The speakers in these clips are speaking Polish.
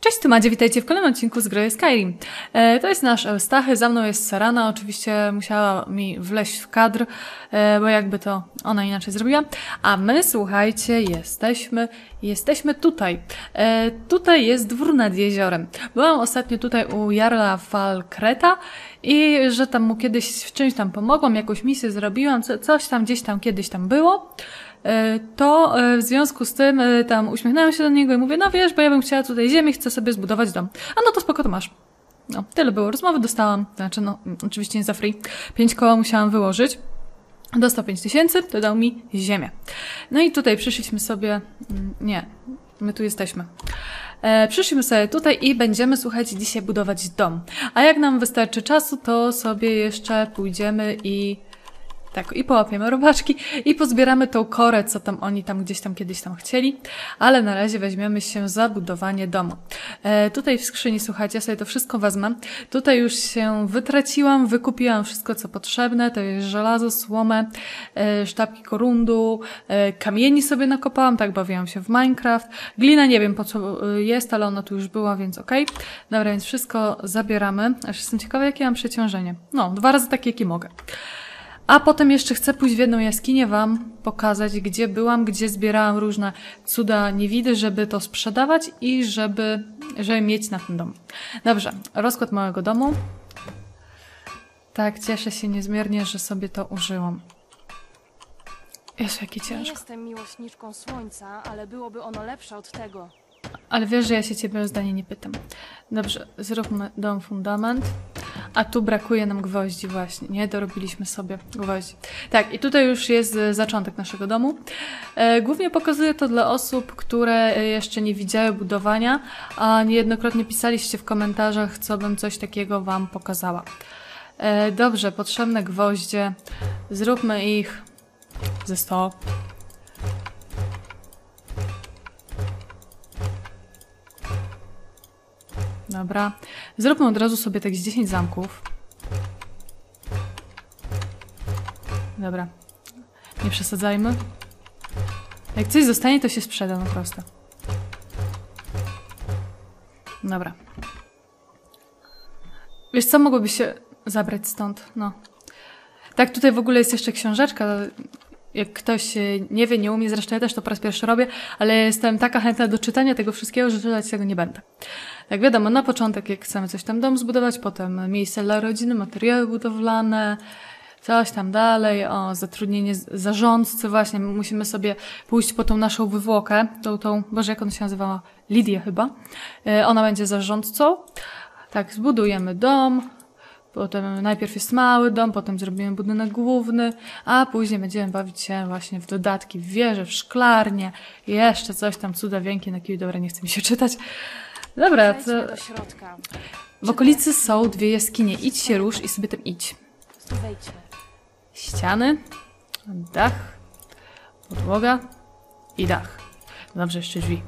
Cześć, tu Madzie, witajcie w kolejnym odcinku z gry Skyrim. To jest nasz Eustachy, za mną jest Serana, oczywiście musiała mi wleźć w kadr, bo jakby to ona inaczej zrobiła. A my, słuchajcie, jesteśmy tutaj. Tutaj jest dwór nad jeziorem. Byłam ostatnio tutaj u Jarla Falkreatha i że tam mu kiedyś w czymś tam pomogłam, jakąś misję zrobiłam, coś tam gdzieś tam kiedyś tam było. To w związku z tym tam uśmiechnęłam się do niego i mówię, no wiesz, bo ja bym chciała tutaj ziemi, chcę sobie zbudować dom. A no to spoko, to masz. No, tyle było rozmowy, dostałam, znaczy no, oczywiście nie za free, 5 koła musiałam wyłożyć. Dostał 5000, to dał mi ziemię. No i tutaj przyszliśmy sobie, nie, my tu jesteśmy. Przyszliśmy sobie tutaj i będziemy, słuchajcie, dzisiaj budować dom. A jak nam wystarczy czasu, to sobie jeszcze pójdziemy i... Tak, i połapiemy robaczki i pozbieramy tą korę, co tam oni tam gdzieś tam kiedyś tam chcieli, ale na razie weźmiemy się za budowanie domu. Tutaj w skrzyni, słuchajcie, ja sobie to wszystko wezmę. Tutaj już się wytraciłam, wykupiłam wszystko, co potrzebne, to jest żelazo, słomę, sztabki korundu, kamieni sobie nakopałam, tak bawiłam się w Minecraft. Glina nie wiem po co jest, ale ona tu już była, więc okej. Dobra, więc wszystko zabieramy. Aż jestem ciekawa, jakie mam przeciążenie. No, 2 razy takie, jakie mogę. A potem jeszcze chcę pójść w jedną jaskinię wam pokazać, gdzie byłam, gdzie zbierałam różne cuda niewidy, żeby to sprzedawać i żeby mieć na ten dom. Dobrze, rozkład małego domu. Tak, cieszę się niezmiernie, że sobie to użyłam. Jezu, jakie ciężko. Jestem miłośniczką słońca, ale byłoby ono lepsze od tego. Ale wiesz, że ja się ciebie o zdanie nie pytam. Dobrze, zróbmy dom fundament. A tu brakuje nam gwoździ właśnie, nie? Dorobiliśmy sobie gwoździ. Tak, i tutaj już jest zaczątek naszego domu. Głównie pokazuję to dla osób, które jeszcze nie widziały budowania, a niejednokrotnie pisaliście w komentarzach, co bym coś takiego wam pokazała. Dobrze, potrzebne gwoździe. Zróbmy ich ze 100. Dobra, zróbmy od razu sobie tak z 10 zamków. Dobra, nie przesadzajmy. Jak coś zostanie, to się sprzeda, no prosto. Dobra. Wiesz co, mogłoby się zabrać stąd, no. Tak, tutaj w ogóle jest jeszcze książeczka. Jak ktoś nie wie, nie umie, zresztą ja też to po raz pierwszy robię, ale jestem taka chętna do czytania tego wszystkiego, że czytać tego nie będę. Jak wiadomo, na początek, jak chcemy coś tam dom zbudować, potem miejsce dla rodziny, materiały budowlane, coś tam dalej, o zatrudnienie zarządcy właśnie, musimy sobie pójść po tą naszą wywłokę, tą boże, jak ona się nazywała? Lidia chyba. Ona będzie zarządcą. Tak, zbudujemy dom. Potem najpierw jest mały dom, potem zrobimy budynek główny, a później będziemy bawić się właśnie w dodatki, w wieże, w szklarnie, jeszcze coś tam, cuda, wienki na kiju. Dobra, nie chce mi się czytać. Dobra, to... W okolicy są 2 jaskinie. Idź się rusz i sobie tam idź. Ściany, dach, podłoga i dach. Dobrze, jeszcze drzwi.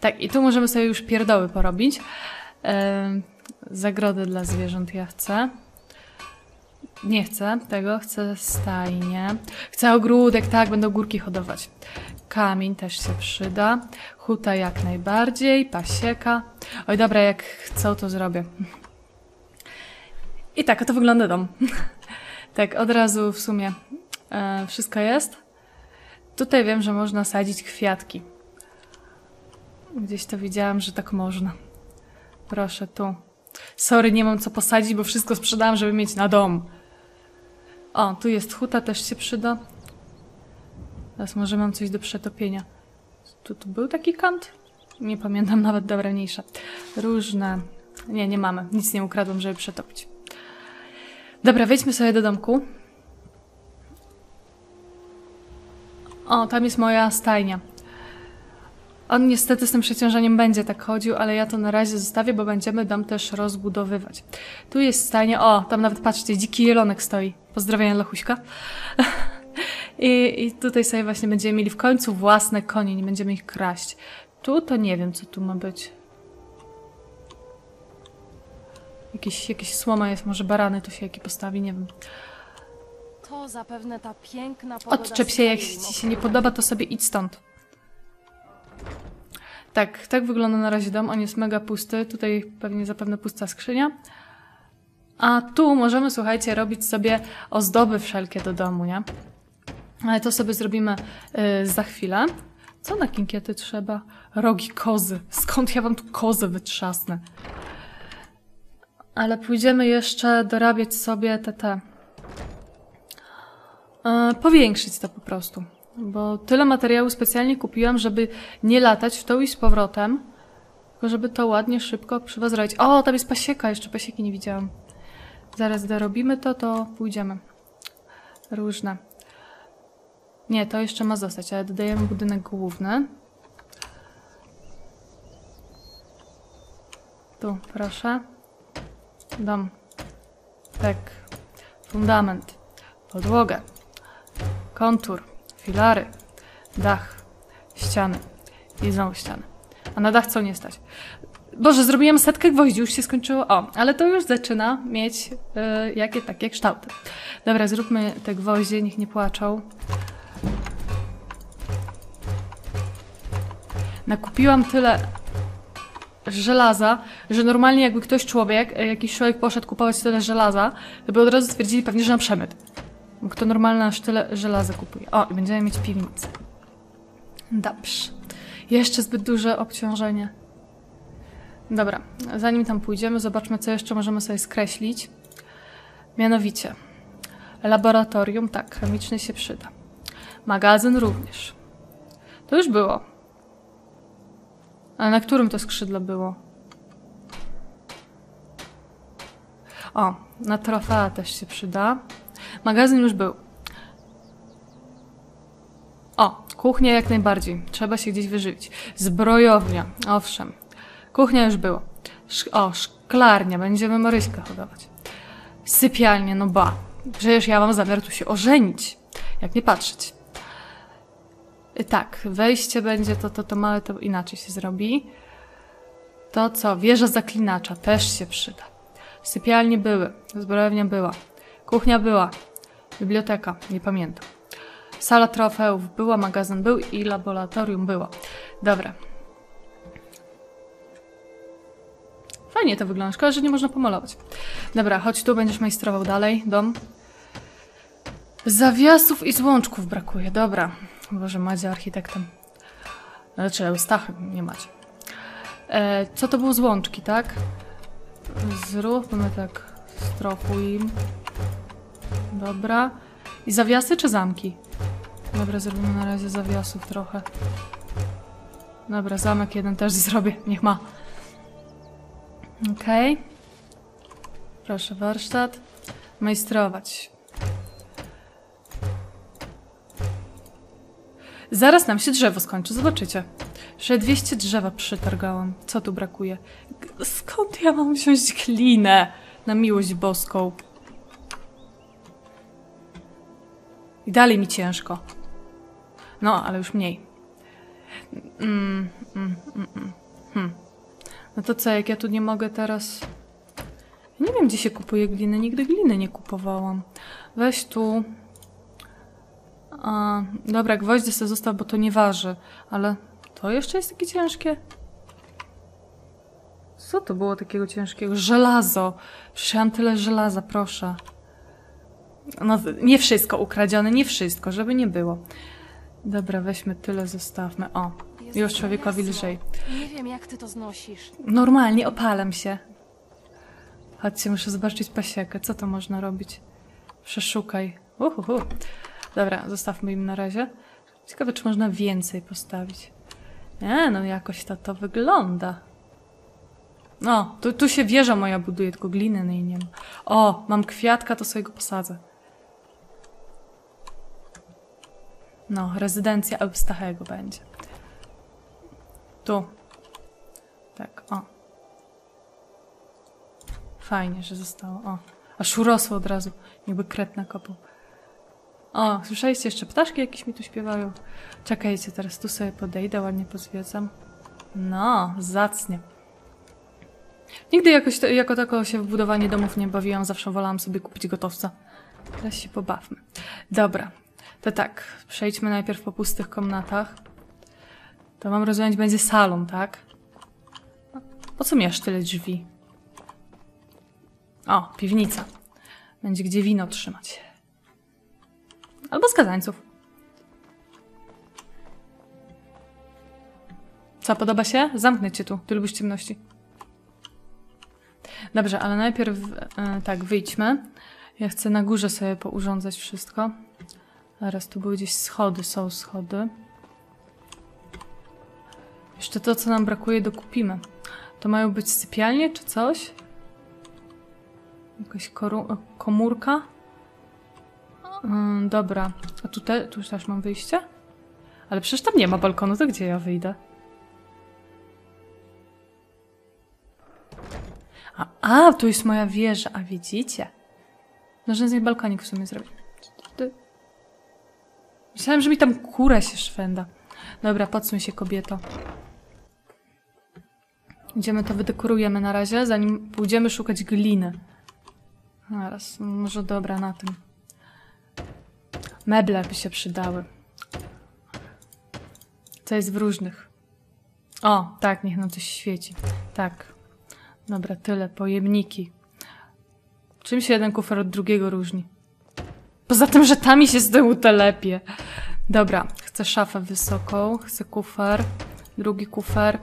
Tak, i tu możemy sobie już pierdoły porobić. Zagrody dla zwierząt ja chcę. Nie chcę tego, chcę stajnie. Chcę ogródek, tak, będą górki hodować. Kamień też się przyda. Huta jak najbardziej, pasieka. Oj, dobra, jak chcę, to zrobię. I tak, to wygląda dom. Tak, od razu w sumie wszystko jest. Tutaj wiem, że można sadzić kwiatki. Gdzieś to widziałam, że tak można. Proszę, tu. Sorry, nie mam co posadzić, bo wszystko sprzedałam, żeby mieć na dom. O, tu jest huta, też się przyda. Teraz może mam coś do przetopienia. Tu był taki kant? Nie pamiętam nawet, dobra, mniejsza. Różne... Nie, nie mamy. Nic nie ukradłam, żeby przetopić. Dobra, wejdźmy sobie do domku. O, tam jest moja stajnia. On niestety z tym przeciążeniem będzie tak chodził, ale ja to na razie zostawię, bo będziemy dom też rozbudowywać. Tu jest stajnia, o, tam nawet patrzcie, dziki jelonek stoi. Pozdrawiam Lechuśka. I tutaj sobie właśnie będziemy mieli w końcu własne konie, nie będziemy ich kraść. Tu to nie wiem, co tu ma być. Jakieś słoma jest, może barany tu się jakie postawi, nie wiem. To zapewne ta piękna pogoda. Odczep się, jak ci się nie podoba, to sobie idź stąd. Tak, tak wygląda na razie dom. On jest mega pusty. Tutaj pewnie zapewne pusta skrzynia. A tu możemy, słuchajcie, robić sobie ozdoby wszelkie do domu, nie? Ale to sobie zrobimy za chwilę. Co na kinkiety trzeba? Rogi kozy. Skąd ja wam tu kozę wytrzasnę? Ale pójdziemy jeszcze dorabiać sobie te... powiększyć to po prostu. Bo tyle materiału specjalnie kupiłam, żeby nie latać w to i z powrotem, tylko żeby to ładnie, szybko przywozrobić. O, tam jest pasieka, jeszcze pasieki nie widziałam. Zaraz dorobimy to, to pójdziemy. Różne. Nie, to jeszcze ma zostać, ale dodajemy budynek główny. Tu, proszę. Dom. Tak. Fundament. Podłogę. Kontur. Filary, dach, ściany i znowu ściany. A na dach co nie stać? Boże, zrobiłam setkę gwoździ, już się skończyło. O, ale to już zaczyna mieć jakie takie kształty. Dobra, zróbmy te gwoździe, niech nie płaczą. Nakupiłam tyle żelaza, że normalnie jakby jakiś człowiek poszedł kupować tyle żelaza, to by od razu stwierdzili pewnie, że na przemyt. Kto normalnie aż tyle żelaza kupuje. O, i będziemy mieć piwnicę. Dobrze. Jeszcze zbyt duże obciążenie. Dobra, zanim tam pójdziemy, zobaczmy, co jeszcze możemy sobie skreślić. Mianowicie, laboratorium, tak, chemiczny się przyda. Magazyn również. To już było. Ale na którym to skrzydle było? O, na trofea też się przyda. Magazyn już był. O, kuchnia jak najbardziej. Trzeba się gdzieś wyżywić. Zbrojownia, owszem. Kuchnia już było. Szklarnia, będziemy Maryśkę hodować. Sypialnia, no ba. Przecież ja mam zamiar tu się ożenić. Jak nie patrzeć. Tak, wejście będzie, to małe, to inaczej się zrobi. To co? Wieża zaklinacza też się przyda. Sypialnie były, zbrojownia była. Kuchnia była, biblioteka, nie pamiętam. Sala trofeów była, magazyn był i laboratorium było. Dobra. Fajnie to wygląda, szkoda, że nie można pomalować. Dobra, chodź tu, będziesz majstrował dalej, dom. Zawiasów i złączków brakuje, dobra. Boże, macie architektem. Znaczy, Eustachem nie macie. Co to było złączki, tak? Zróbmy tak, strofu im. Dobra. I zawiasy czy zamki? Dobra, zrobimy na razie zawiasów trochę. Dobra, zamek jeden też zrobię. Niech ma. Okej. Okay. Proszę, warsztat. Majstrować. Zaraz nam się drzewo skończy, zobaczycie. Że 200 drzewa przytargałam. Co tu brakuje? Skąd ja mam wziąć glinę? Na miłość boską. I dalej mi ciężko. No, ale już mniej. No to co, jak ja tu nie mogę teraz... Nie wiem, gdzie się kupuje glinę. Nigdy gliny nie kupowałam. Weź tu... A, dobra, gwoździe sobie zostaw, bo to nie waży. Ale to jeszcze jest takie ciężkie. Co to było takiego ciężkiego? Żelazo! Przecież ja mam tyle żelaza, proszę. No, nie wszystko ukradzione, nie wszystko, żeby nie było. Dobra, weźmy tyle, zostawmy. O, już człowiekowi lżej. Nie wiem, jak ty to znosisz. Normalnie opalam się. Chodźcie, muszę zobaczyć pasiekę. Co to można robić? Przeszukaj. Uhuhu. Dobra, zostawmy im na razie. Ciekawe, czy można więcej postawić. Nie, no jakoś to wygląda. No, tu się wieża moja buduje, tylko gliny na jej nie ma. O, mam kwiatka, to sobie go posadzę. No, rezydencja Eustachego będzie. Tu. Tak, o. Fajnie, że zostało, o. Aż urosło od razu, jakby kret nakopał. O, słyszeliście jeszcze ptaszki jakieś mi tu śpiewają? Czekajcie, teraz tu sobie podejdę, ładnie pozwiedzam. No, zacnie. Nigdy jakoś jako tako się w budowanie domów nie bawiłam, zawsze wolałam sobie kupić gotowca. Teraz się pobawmy. Dobra, to tak, przejdźmy najpierw po pustych komnatach. To mam rozumieć, będzie salon, tak? Po co miasz tyle drzwi? O, piwnica. Będzie gdzie wino trzymać. Albo skazańców. Co, podoba się? Zamknę cię tu. Ty lubisz ciemności. Dobrze, ale najpierw tak, wyjdźmy. Ja chcę na górze sobie pourządzać wszystko. Zaraz, tu były gdzieś schody, są schody. Jeszcze to, co nam brakuje, dokupimy. To mają być sypialnie czy coś? Jakaś komórka? Dobra. A tu, tu też mam wyjście? Ale przecież tam nie ma balkonu, to gdzie ja wyjdę? A tu jest moja wieża, a widzicie? Można z niej balkonik w sumie zrobić. Myślałem, że mi tam kura się szwenda. Dobra, podsuń się, kobieto. Idziemy, to wydekorujemy na razie, zanim pójdziemy szukać gliny. Zaraz, może dobra na tym. Meble by się przydały. Co jest w różnych? O, tak, niech nam coś świeci. Tak. Dobra, tyle. Pojemniki. Czym się jeden kufer od drugiego różni? Poza tym, że tam mi się z tyłu telepie. Dobra, chcę szafę wysoką, chcę kufer, drugi kufer,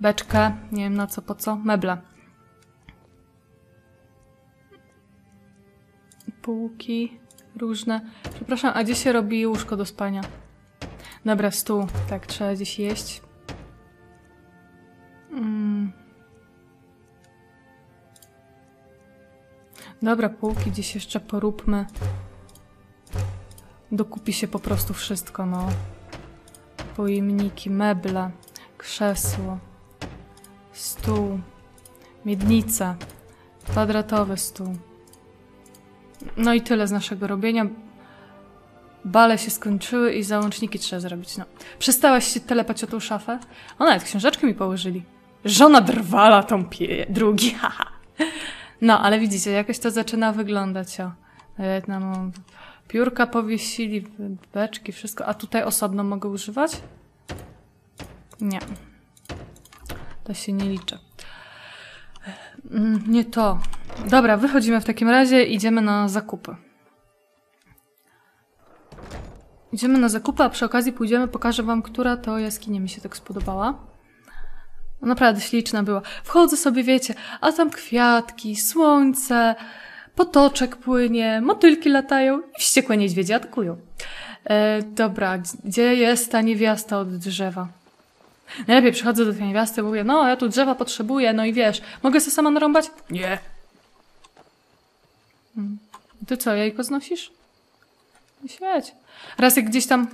beczkę, nie wiem na co, po co, meble. Półki różne. Przepraszam, a gdzie się robi łóżko do spania? Dobra, stół, tak, trzeba gdzieś jeść. Dobra, półki gdzieś jeszcze poróbmy. Dokupi się po prostu wszystko, no. Pojemniki, meble, krzesło, stół, miednica, kwadratowy stół. No i tyle z naszego robienia. Bale się skończyły i załączniki trzeba zrobić, no. Przestałaś się telepać o tą szafę? O, nawet książeczkę mi położyli. Żona drwala tą drugi, haha. No, ale widzicie, jakoś to zaczyna wyglądać, o. Nawet nam piórka powiesili, beczki, wszystko. A tutaj osobno mogę używać? Nie. To się nie liczy. Nie to. Dobra, wychodzimy w takim razie, idziemy na zakupy. Idziemy na zakupy, a przy okazji pójdziemy, pokażę wam, która to jaskinia mi się tak spodobała. Naprawdę śliczna była. Wchodzę sobie, wiecie, a tam kwiatki, słońce, potoczek płynie, motylki latają i wściekłe niedźwiedzie atakują. Dobra, gdzie jest ta niewiasta od drzewa? Najlepiej przychodzę do tej niewiasty, mówię, no ja tu drzewa potrzebuję, no i wiesz, mogę sobie sama narąbać? Nie. Ty co, jajko znosisz? Świeć. Raz jak gdzieś tam...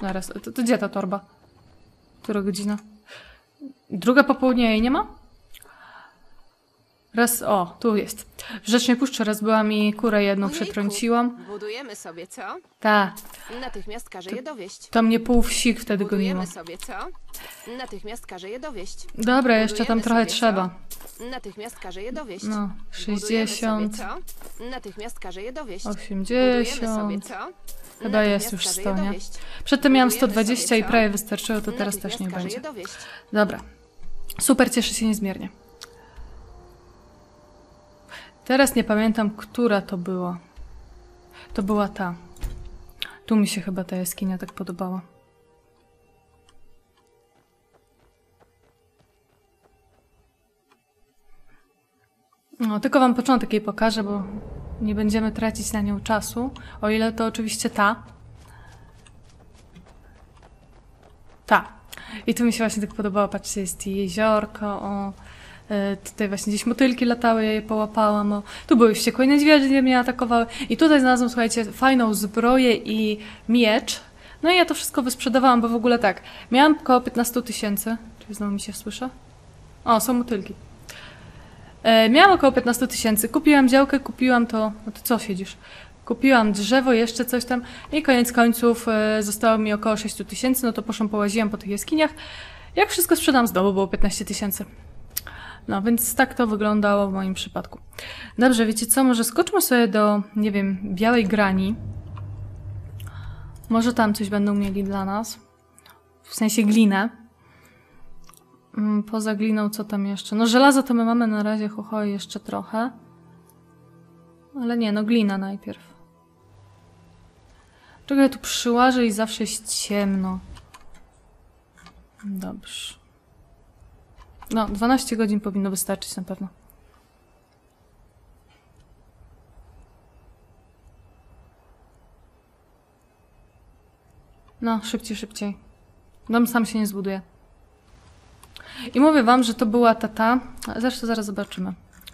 Zaraz, to gdzie ta torba? Która godzina? Druga po południu jej nie ma? Raz, o, tu jest. Rzecz nie puszczę, raz była mi kurę jedną, przetrąciłam. Budujemy sobie, co? Tak. Natychmiast każę je dowieść. Tam nie pół wsi wtedy go nie ma. Sobie, co? Natychmiast każę je dowieść. Dobra, jeszcze tam trochę trzeba. Natychmiast każę je dowieść. No, 60. Natychmiast każę je dowieść. 80. Chyba jest już 100, nie? Przedtem miałam 120 i prawie wystarczyło, to teraz też nie będzie. Dobra. Super, cieszę się niezmiernie. Teraz nie pamiętam, która to była. To była ta. Tu mi się chyba ta jaskinia tak podobała. No, tylko wam początek jej pokażę, bo nie będziemy tracić na nią czasu. O ile to oczywiście ta. Ta. I tu mi się właśnie tak podobała. Patrzcie, jest jeziorko, o... Tutaj właśnie gdzieś motylki latały, ja je połapałam, o. Tu były wściekłe niedźwiedzie, mnie atakowały. I tutaj znalazłam, słuchajcie, fajną zbroję i miecz. No i ja to wszystko wysprzedawałam, bo w ogóle tak. Miałam około 15 000. Czy znowu mi się słyszę? O, są motylki. Miałam około 15 000. Kupiłam działkę, kupiłam to... No to co siedzisz? Kupiłam drzewo, jeszcze coś tam. I koniec końców zostało mi około 6 000. No to poszłam, połaziłam po tych jaskiniach. Jak wszystko sprzedam, znowu było 15 000. No, więc tak to wyglądało w moim przypadku. Dobrze, wiecie co? Może skoczmy sobie do, nie wiem, Białej Grani. Może tam coś będą mieli dla nas. W sensie glinę. Poza gliną, co tam jeszcze? No żelaza to my mamy na razie, hohoj, jeszcze trochę. Ale nie, no glina najpierw. Czekaj, tu przy łaży i zawsze jest ciemno. Dobrze. No, 12 godzin powinno wystarczyć na pewno. No, szybciej, szybciej. Dom sam się nie zbuduje. I mówię wam, że to była ta. Zresztą zaraz zobaczymy.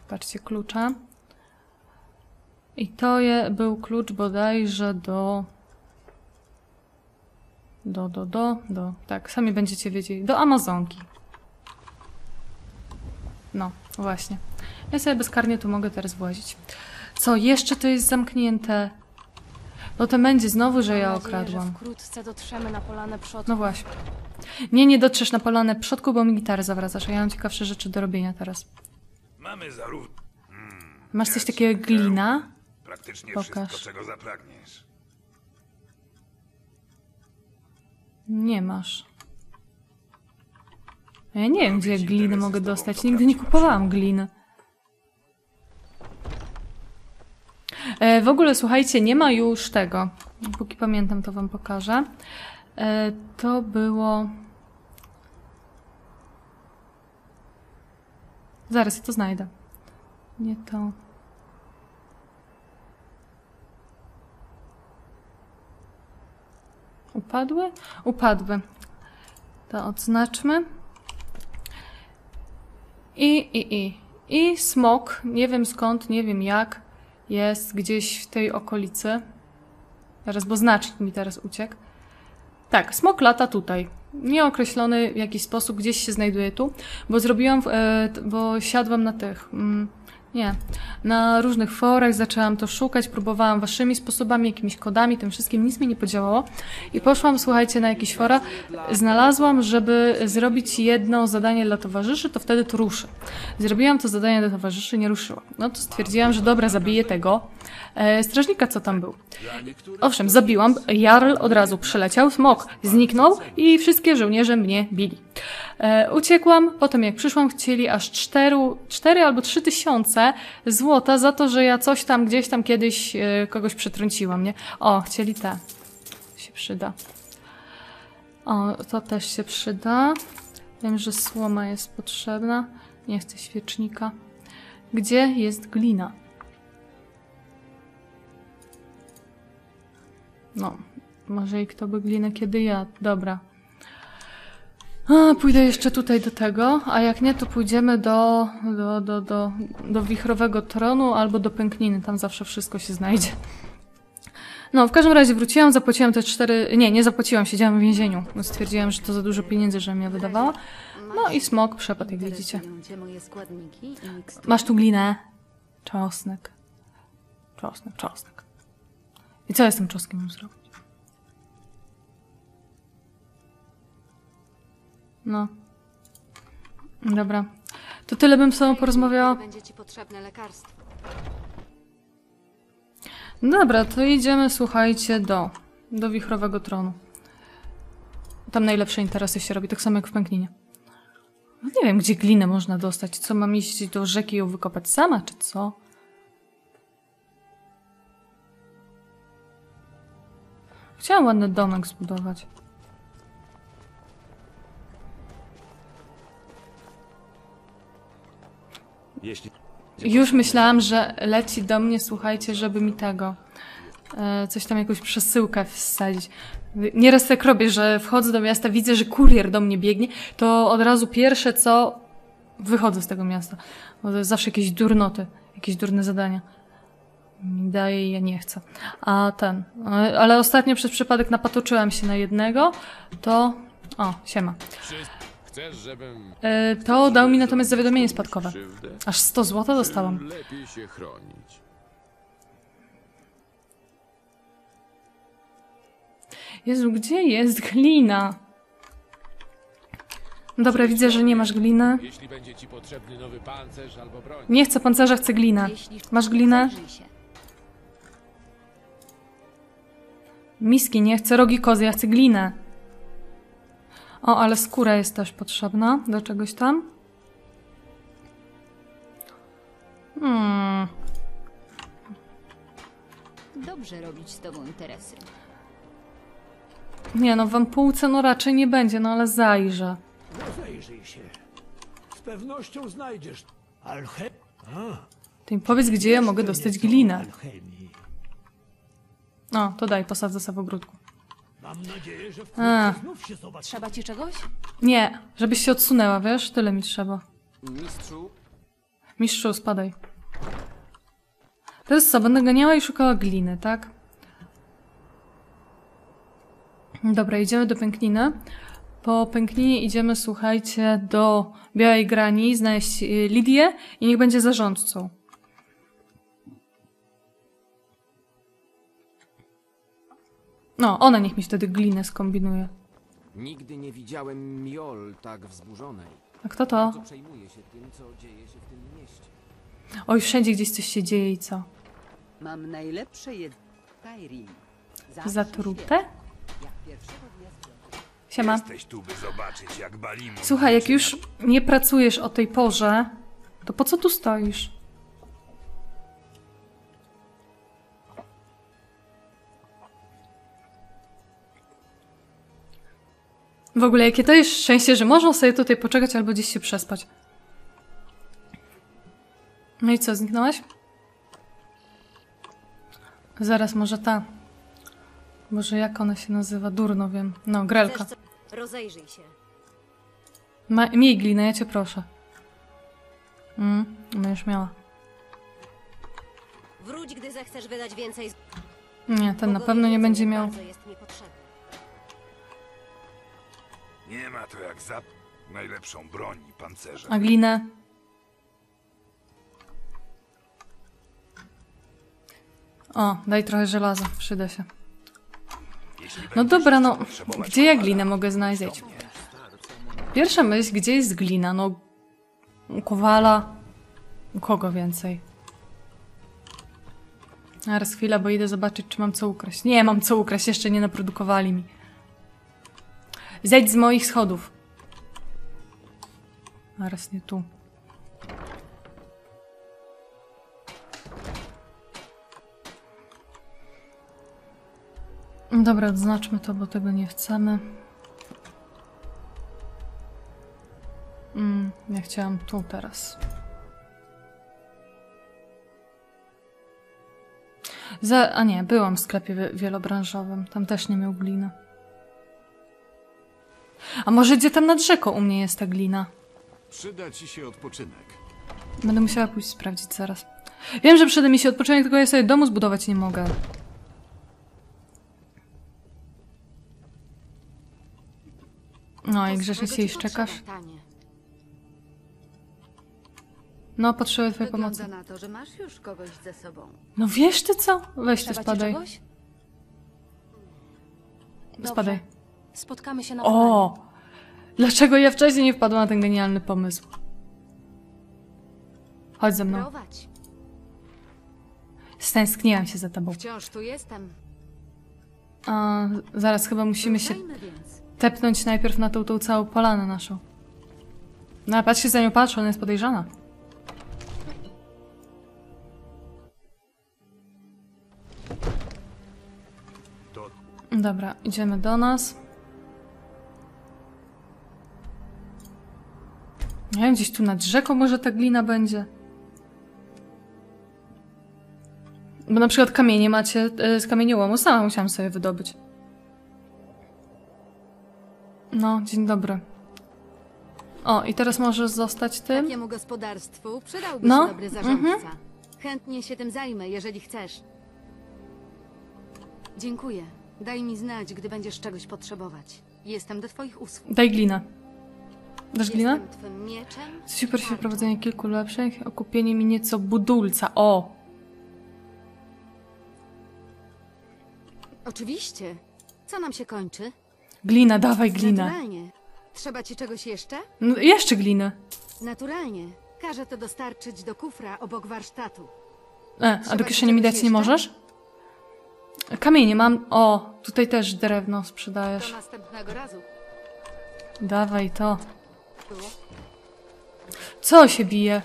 Patrzcie, klucza. I to był klucz bodajże do. Tak, sami będziecie wiedzieli. Do Amazonki. No, właśnie. Ja sobie bezkarnie tu mogę teraz włazić. Co? Jeszcze to jest zamknięte. No to będzie znowu, że ja okradłam. Wkrótce dotrzemy na polanę przodku. No właśnie. Nie, nie dotrzesz na polanę przodku, bo mi gitarę zawracasz, a ja mam ciekawsze rzeczy do robienia teraz. Mamy zarówno. Masz coś takiego jak glina? Praktycznie wszystko, czego zapragniesz. Nie masz. Ja nie wiem, gdzie gliny mogę dostać. Nigdy nie kupowałam gliny. W ogóle, słuchajcie, nie ma już tego. Póki pamiętam, to wam pokażę. To było... Zaraz, ja to znajdę. Nie to... Upadły? Upadły. To odznaczmy. I smok, nie wiem skąd, nie wiem jak, jest gdzieś w tej okolicy. Teraz, bo znacznik mi teraz uciekł. Tak, smok lata tutaj. Nieokreślony w jakiś sposób, gdzieś się znajduje tu, bo zrobiłam, bo siadłam na tych... Nie. Na różnych forach zaczęłam to szukać, próbowałam waszymi sposobami, jakimiś kodami, tym wszystkim, nic mi nie podziałało. I poszłam, słuchajcie, na jakieś fora, znalazłam, żeby zrobić jedno zadanie dla towarzyszy, to wtedy to ruszy. Zrobiłam to zadanie dla towarzyszy, nie ruszyło. No to stwierdziłam, że dobra, zabiję tego strażnika, co tam był. Owszem, zabiłam, Jarl od razu przyleciał, smok zniknął i wszystkie żołnierze mnie bili. Uciekłam, potem jak przyszłam, chcieli aż 4 albo 3 tysiące złota za to, że ja coś tam gdzieś tam kiedyś kogoś przetrąciłam, nie? O, chcieli te. Się przyda. O, to też się przyda. Wiem, że słoma jest potrzebna. Nie chcę świecznika. Gdzie jest glina? No, może i kto by glinę kiedy ja. Dobra. A, pójdę jeszcze tutaj do tego, a jak nie, to pójdziemy do wichrowego tronu albo do pękniny, tam zawsze wszystko się znajdzie. No, w każdym razie wróciłam, zapłaciłam te 4... Nie, nie zapłaciłam, siedziałam w więzieniu. Stwierdziłam, że to za dużo pieniędzy, żebym ja wydawała. No i smok przepadł, jak widzicie. Masz tu glinę. Czosnek. Czosnek, czosnek. I co ja z tym czosnkiem mam zrobić? No. Dobra. To tyle bym z sobą porozmawiała. Będzie ci potrzebne lekarstwo. Dobra, to idziemy, słuchajcie, do wichrowego tronu. Tam najlepsze interesy się robi, tak samo jak w pękninie. Nie wiem, gdzie glinę można dostać. Co, mam iść do rzeki i ją wykopać sama, czy co? Chciałam ładny domek zbudować. Już myślałam, że leci do mnie, słuchajcie, żeby mi tego... coś tam, jakąś przesyłkę wsadzić. Nieraz tak robię, że wchodzę do miasta, widzę, że kurier do mnie biegnie, to od razu pierwsze co... Wychodzę z tego miasta. Bo to jest zawsze jakieś durnoty, jakieś durne zadania. Mi daje i ja nie chcę. A ten... Ale ostatnio przez przypadek napatoczyłam się na jednego, to... O, siema. To dał mi natomiast zawiadomienie spadkowe. Aż 100 zł dostałam. Jezu, gdzie jest glina? Dobra, widzę, że nie masz gliny. Nie chcę pancerza, chcę glinę. Masz glinę? Miski, nie chcę rogi kozy, ja chcę glinę. O, ale skóra jest też potrzebna do czegoś tam. Dobrze robić z tobą interesy. Nie no, w ampułce no raczej nie będzie, no ale zajrzę. Zajrzyj się. Z pewnością znajdziesz Ty mi powiedz, gdzie ja mogę dostać glinę. O, to daj, posadzę sobie w ogródku. Mam nadzieję, że znów się zobaczy. Trzeba ci czegoś? Nie, żebyś się odsunęła, wiesz? Tyle mi trzeba. Mistrzu? Mistrzu, spadaj. Teraz co, będę ganiała i szukała gliny, tak? Dobra, idziemy do pękniny. Po pękninie idziemy, słuchajcie, do Białej Grani, znaleźć Lidię i niech będzie zarządcą. No, ona niech mi wtedy glinę skombinuje. Nigdy nie widziałem Miol tak wzburzonej. A kto to? Bardzo przejmuje się tym, co dzieje się w tym mieście. Oj, wszędzie gdzieś coś się dzieje i co? Mam najlepsze jedzenie. Zatrute? Siema. Słuchaj, jak już nie pracujesz o tej porze, to po co tu stoisz? W ogóle jakie to jest szczęście, że można sobie tutaj poczekać albo gdzieś się przespać. No i co, zniknąłeś? Zaraz, może ta... Boże, jak ona się nazywa? Durno wiem. No, Grelka. Rozejrzyj się. Miej glinę, ja cię proszę. Ona już miała. Wróć, gdy zechcesz wydać więcej... Nie, ten na pewno nie będzie miał... Nie ma to jak za najlepszą broń i pancerze. A glinę? O, daj trochę żelaza, przyda się. No dobra, no gdzie ja glinę mogę znaleźć? Pierwsza myśl, gdzie jest glina? No u kowala, u kogo więcej? A raz chwila, bo idę zobaczyć, czy mam co ukraść. Nie mam co ukraść, jeszcze nie naprodukowali mi. Zejdź z moich schodów. A raz nie tu. Dobra, odznaczmy to, bo tego nie chcemy. Ja chciałam tu teraz. A nie, byłam w sklepie wielobranżowym. Tam też nie miał gliny. A może gdzie tam nad rzeką u mnie jest ta glina? Przyda ci się odpoczynek. Będę musiała pójść sprawdzić zaraz. Wiem, że przyda mi się odpoczynek, tylko ja sobie domu zbudować nie mogę. No i grzecznie się iść czekasz. No, potrzebuję twojej pomocy. No wiesz ty co? Weź ty spadaj. Spadaj. Spotkamy się na O! Dlaczego ja wcześniej nie wpadłam na ten genialny pomysł? Chodź ze mną. Stęskniłam się za tobą. Wciąż tu jestem. A, zaraz chyba musimy się... Tepnąć najpierw na tą całą polanę naszą. No, a patrz się za nią patrzę, ona jest podejrzana. Dobra, idziemy do nas. Nie wiem, gdzieś tu nad rzeką może ta glina będzie. Bo na przykład kamienie macie z kamieniołomu, sama musiałam sobie wydobyć. No, dzień dobry. O, i teraz możesz zostać tym. Takiemu gospodarstwu przydałby się dobry zarządca. Chętnie się tym zajmę, jeżeli chcesz. Dziękuję. Daj mi znać, gdy będziesz czegoś potrzebować. Jestem do twoich usług. Daj glinę. Dasz glinę? Super się prowadzenie kilku lepszych. Okupienie mi nieco budulca. O! Oczywiście. Co nam się kończy? Glina, dawaj glinę. Naturalnie. Trzeba ci czegoś jeszcze? No, jeszcze glinę. Naturalnie. Każę to dostarczyć do kufra obok warsztatu. A do kieszeni mi dać nie możesz? Kamienie mam. O, tutaj też drewno sprzedajesz. Do następnego razu. Dawaj to. Co się bije?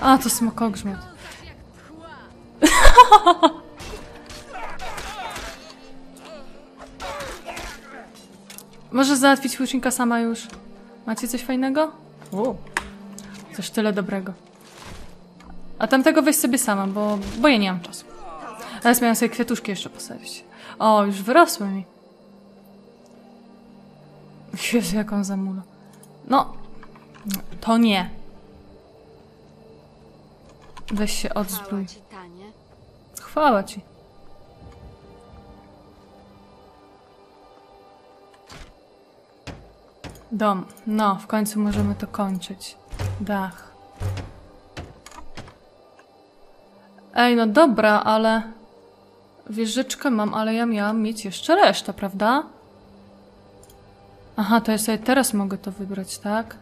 A, to smokogrzmot. Może załatwić łucznika sama już. Macie coś fajnego? O. Coś tyle dobrego. A tamtego weź sobie sama, bo ja nie mam czasu. Teraz miałam sobie kwiatuszki jeszcze posadzić. O, już wyrosły mi. Jezu, jak on zamula. No, to nie. Weź się odzbrój. Chwała ci. Dom. No, w końcu możemy to kończyć. Dach. Ej, no dobra, ale... Wieżyczkę mam, ale ja miałam mieć jeszcze resztę, prawda? Aha, to ja sobie teraz mogę to wybrać, tak?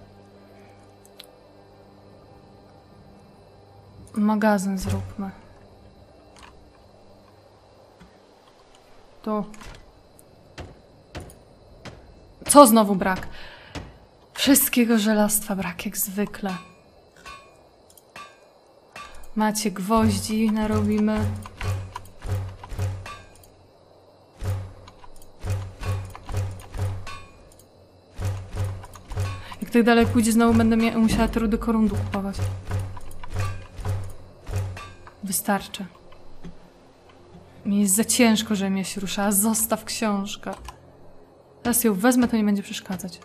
Magazyn zróbmy. Tu. Co znowu brak? Wszystkiego żelastwa brak, jak zwykle. Macie gwoździ, narobimy. Jak tak dalej pójdzie, znowu będę musiała te rudy korundu kupować. Wystarczy. Mi jest za ciężko, że mnie się rusza. Zostaw książkę. Teraz ją wezmę, to nie będzie przeszkadzać.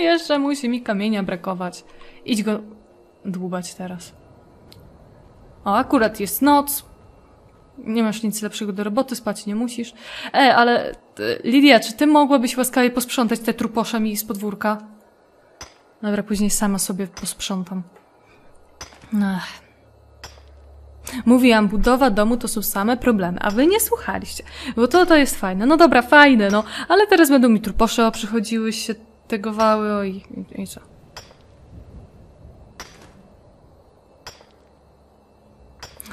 Jeszcze musi mi kamienia brakować. Idź go dłubać teraz. O, akurat jest noc. Nie masz nic lepszego do roboty, spać nie musisz. Ale Lidia, czy ty mogłabyś łaskawie posprzątać te truposze mi z podwórka? Dobra, później sama sobie posprzątam. Ach. Mówiłam, budowa domu to są same problemy, a wy nie słuchaliście, bo to jest fajne. No dobra, fajne, no, ale teraz będą mi truposze przychodziły, się tegowały, oj, i co?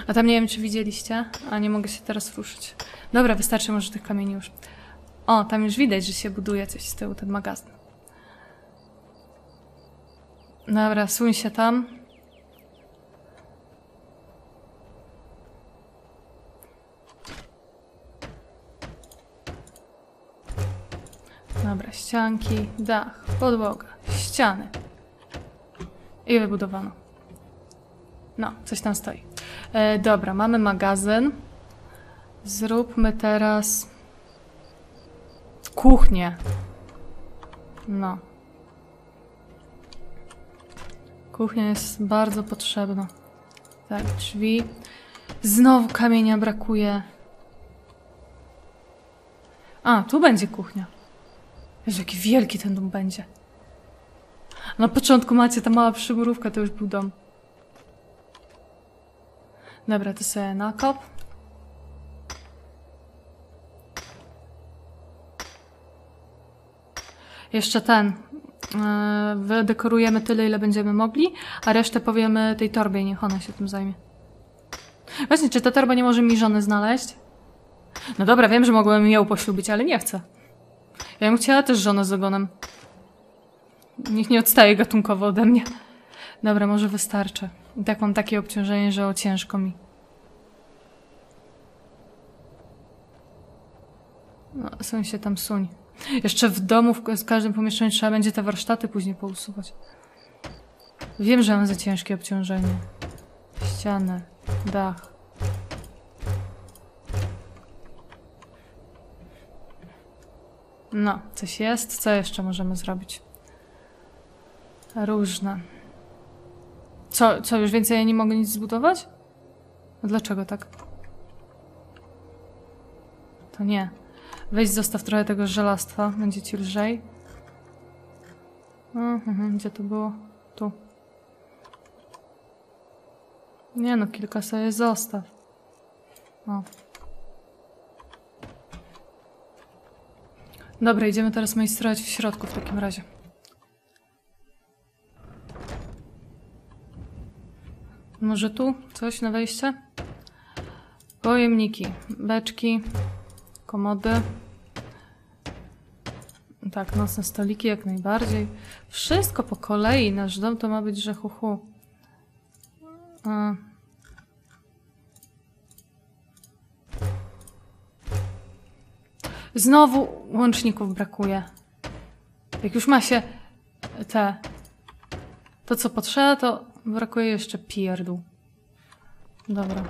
A tam nie wiem, czy widzieliście, a nie mogę się teraz ruszyć. Dobra, wystarczy może tych kamieni już. O, tam już widać, że się buduje coś z tyłu, ten magazyn. Dobra, suń się tam. Dobra, ścianki, dach, podłoga, ściany. I wybudowano. No, coś tam stoi. Dobra, mamy magazyn. Zróbmy teraz... kuchnię. No. Kuchnia jest bardzo potrzebna. Tak, drzwi. Znowu kamienia brakuje. A, tu będzie kuchnia. Jezu, jaki wielki ten dom będzie. Na początku macie ta mała przymurówka, to już był dom. Dobra, to sobie nakop. Jeszcze ten. Wydekorujemy tyle, ile będziemy mogli, a resztę powiemy tej torbie, niech ona się tym zajmie. Właśnie, czy ta torba nie może mi żony znaleźć? No dobra, wiem, że mogłem ją poślubić, ale nie chcę. Ja bym chciała też żonę z ogonem. Niech nie odstaje gatunkowo ode mnie. Dobra, może wystarczy. I tak mam takie obciążenie, że ciężko mi. No, suń się tam, suń. Jeszcze w domu, w każdym pomieszczeniu trzeba będzie te warsztaty później pousuwać. Wiem, że mam za ciężkie obciążenie. Ściany, dach. No, coś jest. Co jeszcze możemy zrobić? Różne. Co już więcej ja nie mogę nic zbudować? Dlaczego tak? To nie. Weź, zostaw trochę tego żelastwa. Będzie ci lżej. Gdzie to było? Tu. Nie no, kilka sobie zostaw. O. Dobra, idziemy teraz majstrować w środku w takim razie. Może tu? Coś na wejście? Pojemniki, beczki, komody. Tak, nocne stoliki jak najbardziej. Wszystko po kolei. Nasz dom to ma być, że huhu. Znowu łączników brakuje. Jak już ma się te... To co potrzeba, to brakuje jeszcze pierdół. Dobra.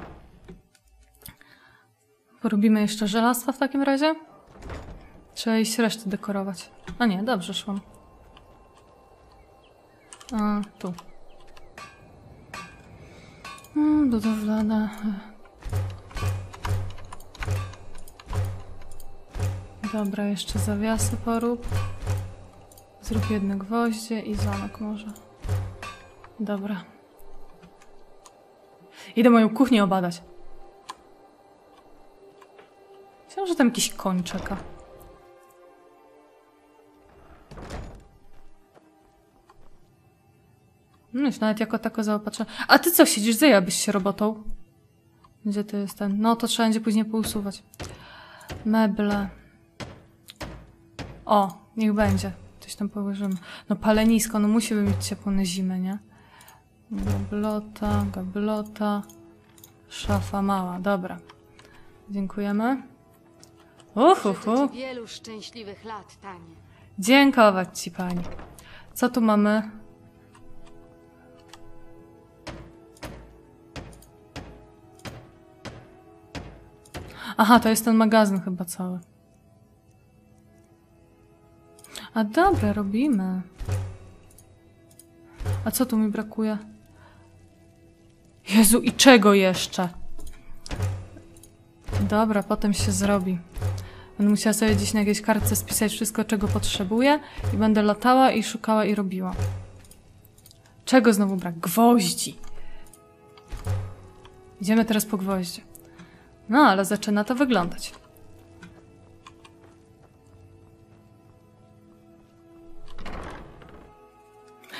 Porobimy jeszcze żelastwa w takim razie. Trzeba iść resztę dekorować. A nie, dobrze szłam. A, tu. Budowlana. Dobra, jeszcze zawiasy porób. Zrób jedne gwoździe i zamek może. Dobra. Idę moją kuchnię obadać. Myślę, że tam jakiś koń czeka. No już nawet jako tako zaopatrzę. A ty co siedzisz? Zajęłabyś się robotą. Gdzie ty jest ten? No to trzeba będzie później pousuwać. Meble. O, niech będzie. Coś tam położymy. No palenisko, no musi mieć ciepło na zimę, nie? Gablota, gablota. Szafa mała, dobra. Dziękujemy. Uhuhu. Wielu szczęśliwych lat, Tanie. Dziękować ci, pani. Co tu mamy? Aha, to jest ten magazyn chyba cały. A dobra, robimy. A co tu mi brakuje? Jezu, i czego jeszcze? Dobra, potem się zrobi. Będę musiała sobie gdzieś na jakiejś kartce spisać wszystko, czego potrzebuję. I będę latała i szukała i robiła. Czego znowu brak? Gwoździ. Idziemy teraz po gwoździe. No, ale zaczyna to wyglądać.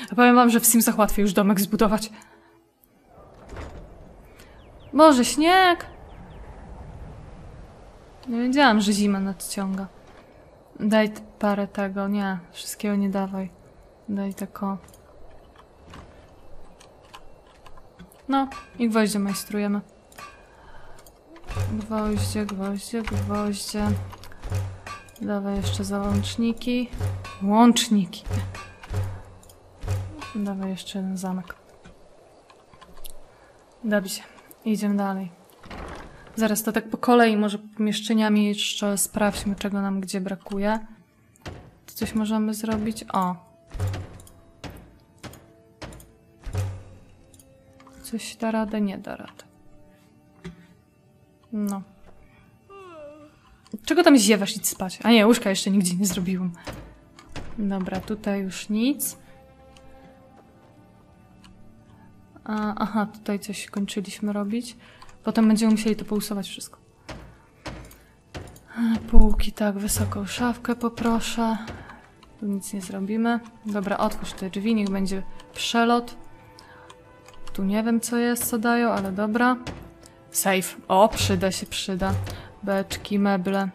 Ja powiem wam, że w Simsach łatwiej już domek zbudować. Boże, śnieg! Nie wiedziałam, że zima nadciąga. Daj parę tego, nie, wszystkiego nie dawaj. Daj tako. No, i gwoździe majstrujemy. Gwoździe, gwoździe, gwoździe. Dawaj jeszcze załączniki. Łączniki. Dawaj jeszcze jeden zamek. Dobrze, idziemy dalej. Zaraz to tak po kolei, może pomieszczeniami jeszcze sprawdźmy, czego nam gdzie brakuje. Coś możemy zrobić? O! Coś da radę? Nie da radę. No. Czego tam ziewasz? Idź spać. A nie, łóżka jeszcze nigdzie nie zrobiłam. Dobra, tutaj już nic. Aha, tutaj coś kończyliśmy robić. Potem będziemy musieli to pousuwać wszystko. Półki, tak, wysoką szafkę poproszę. Tu nic nie zrobimy. Dobra, otwórz te drzwi, niech będzie przelot. Tu nie wiem co jest, co dają, ale dobra. Safe. O, przyda się, przyda. Beczki, meble.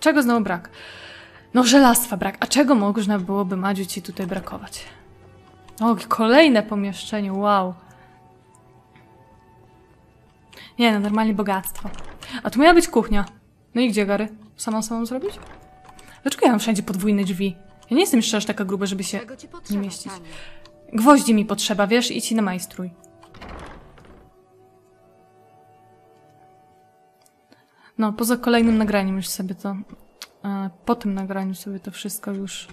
Czego znowu brak? No żelastwa brak. A czego można byłoby, Madziu, ci tutaj brakować? O, kolejne pomieszczenie, wow. Nie no, normalnie bogactwo. A tu miała być kuchnia. No i gdzie, Gary? Samą zrobić? Dlaczego ja mam wszędzie podwójne drzwi? Ja nie jestem jeszcze aż taka gruba, żeby się nie mieścić. Gwoździ mi potrzeba, wiesz? Idź i namajstruj. No, poza kolejnym nagraniem już sobie to... Po tym nagraniu sobie to wszystko już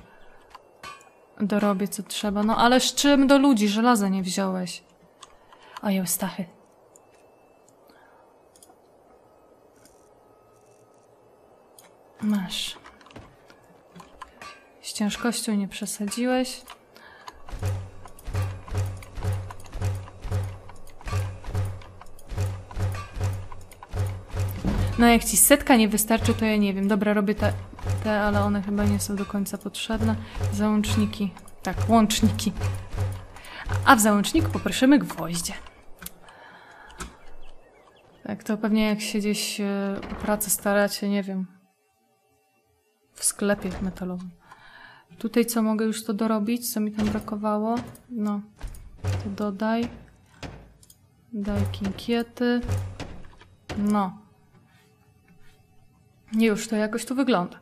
dorobię, co trzeba. No, ale z czym do ludzi? Żelaza nie wziąłeś. O, Eustachy. Masz. Z ciężkością nie przesadziłeś. No jak ci setka nie wystarczy, to ja nie wiem. Dobra, robię te ale one chyba nie są do końca potrzebne. Załączniki Tak, łączniki. A w załączniku poprosimy gwoździe. Tak, to pewnie jak się gdzieś o pracę staracie, nie wiem, w sklepie metalowym. Tutaj co mogę już to dorobić, co mi tam brakowało? No, to dodaj. Daj kinkiety. No. Już to jakoś tu wygląda.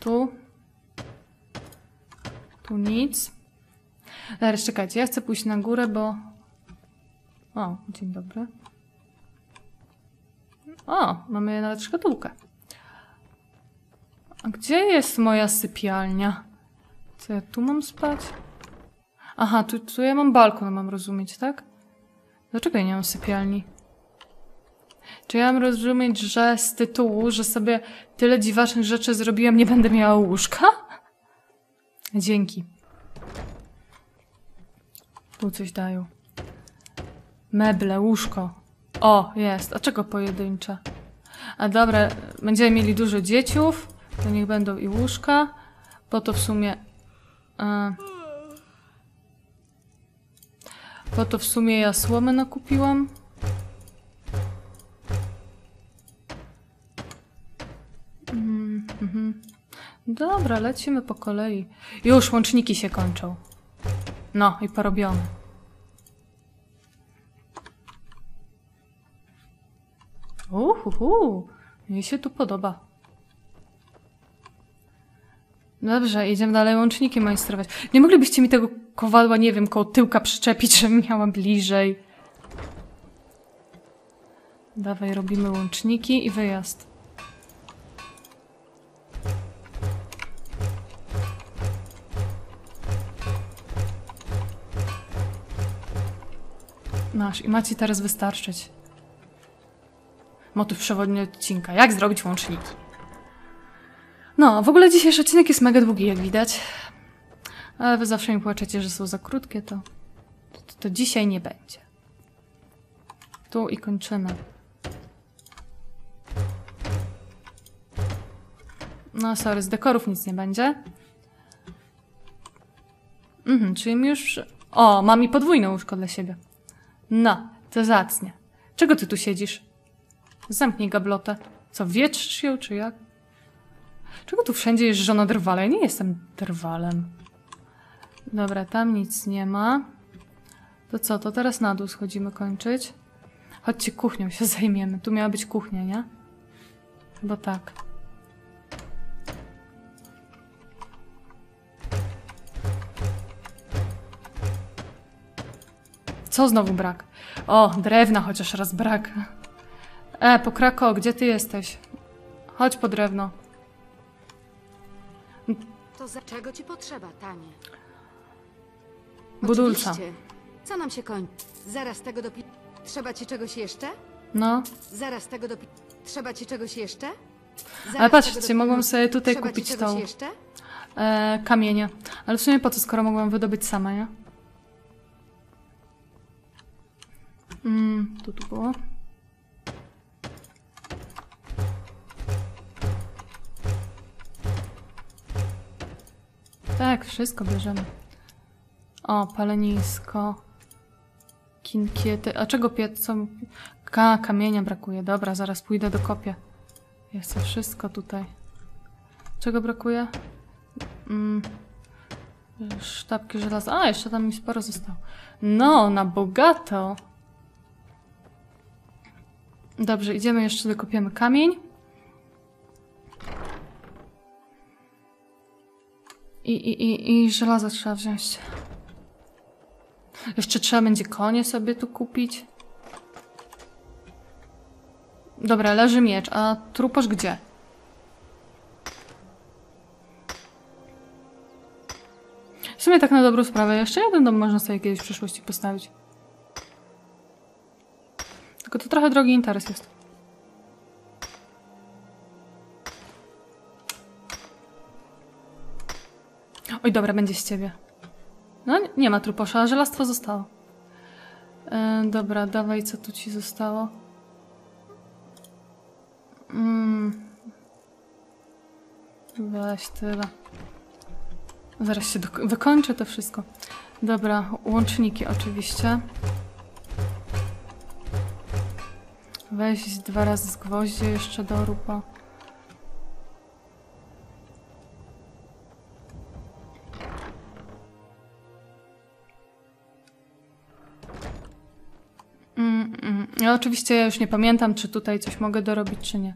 Tu. Tu nic. Zaraz, czekajcie, ja chcę pójść na górę, bo... O, dzień dobry. O, mamy nawet szkatułkę. A gdzie jest moja sypialnia? Co ja tu mam spać? Aha, tu ja mam balkon, mam rozumieć, tak? Dlaczego ja nie mam sypialni? Czy ja mam rozumieć, że z tytułu, że sobie tyle dziwacznych rzeczy zrobiłam, nie będę miała łóżka? Dzięki. Tu coś dają. Meble, łóżko. O, jest. A czego pojedyncze? A dobra, będziemy mieli dużo dzieciów, to niech będą i łóżka. Po to w sumie... Po to w sumie ja słomę nakupiłam. Dobra, lecimy po kolei. Już łączniki się kończą. No i porobione. Uhuhu, mi się tu podoba. Dobrze, idziemy dalej łączniki majstrować. Nie moglibyście mi tego kowadła, nie wiem, koło tyłka przyczepić, żebym miała bliżej. Dawaj, robimy łączniki i wyjazd. Masz i ma ci teraz wystarczyć. Motyw przewodni odcinka. Jak zrobić łączniki? No, w ogóle dzisiejszy odcinek jest mega długi, jak widać. Ale wy zawsze mi płaczecie, że są za krótkie, to dzisiaj nie będzie. Tu i kończymy. No sorry, z dekorów nic nie będzie. Czyli mi już... O, mam i podwójne łóżko dla siebie. No, to zacnie. Czego ty tu siedzisz? Zamknij gablotę. Co, wietrzysz ją, czy jak? Czego tu wszędzie jest żona drwala? Ja nie jestem drwalem. Dobra, tam nic nie ma. To co, to teraz na dół schodzimy kończyć? Chodźcie, kuchnią się zajmiemy. Tu miała być kuchnia, nie? Chyba tak. Co znowu brak? O, drewna chociaż raz brak. Pokrako, gdzie ty jesteś? Chodź po drewno. To za czego ci potrzeba, Tanie? Budulca. Oczywiście. Co nam się kończy? Zaraz tego dopi... Trzeba ci czegoś jeszcze? No. Zaraz tego dopi... Trzeba ci czegoś jeszcze? Zaraz. Ale patrzcie, mogłam sobie tutaj trzeba kupić tą... kamienie. Ale w sumie po co, skoro mogłam wydobyć sama, ja? Tu było. Tak, wszystko bierzemy. O, palenisko. Kinkiety. A czego piec? Co? Kamienia brakuje. Dobra, zaraz pójdę do kopie. Ja chcę wszystko tutaj. Czego brakuje? Sztabki żelaza. A, jeszcze tam mi sporo zostało. No, na bogato. Dobrze, idziemy jeszcze, dokopiemy kamień. I żelazo trzeba wziąć. Jeszcze trzeba będzie konie sobie tu kupić. Dobra, leży miecz, a truposz gdzie? W sumie tak na dobrą sprawę, jeszcze jeden dom można sobie kiedyś w przyszłości postawić. Tylko to trochę drogi interes jest. Oj, dobra, będzie z ciebie. No, nie ma truposza, a żelastwo zostało. Dobra, dawaj, co tu ci zostało? Weź tyle. Zaraz się wykończę to wszystko. Dobra, łączniki oczywiście. Weź 2 razy z gwoździe jeszcze do rupa. Ja oczywiście już nie pamiętam, czy tutaj coś mogę dorobić, czy nie.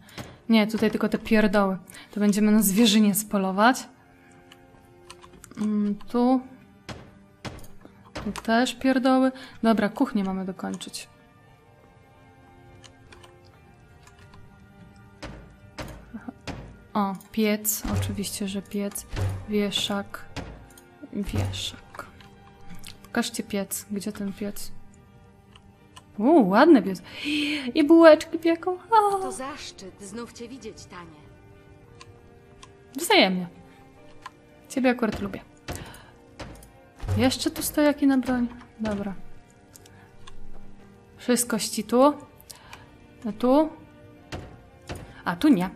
Nie, tutaj tylko te pierdoły. To będziemy na zwierzyniec polować. Tu też pierdoły. Dobra, kuchnię mamy dokończyć. O, piec. Oczywiście, że piec. Wieszak. Wieszak. Pokażcie piec. Gdzie ten piec? Ładny piec. I bułeczki pieką. O. To zaszczyt znów cię widzieć, Tanie. Wzajemnie. Ciebie akurat lubię. Jeszcze tu stojaki na broń. Dobra. Wszystko ścitu. A tu? A tu nie.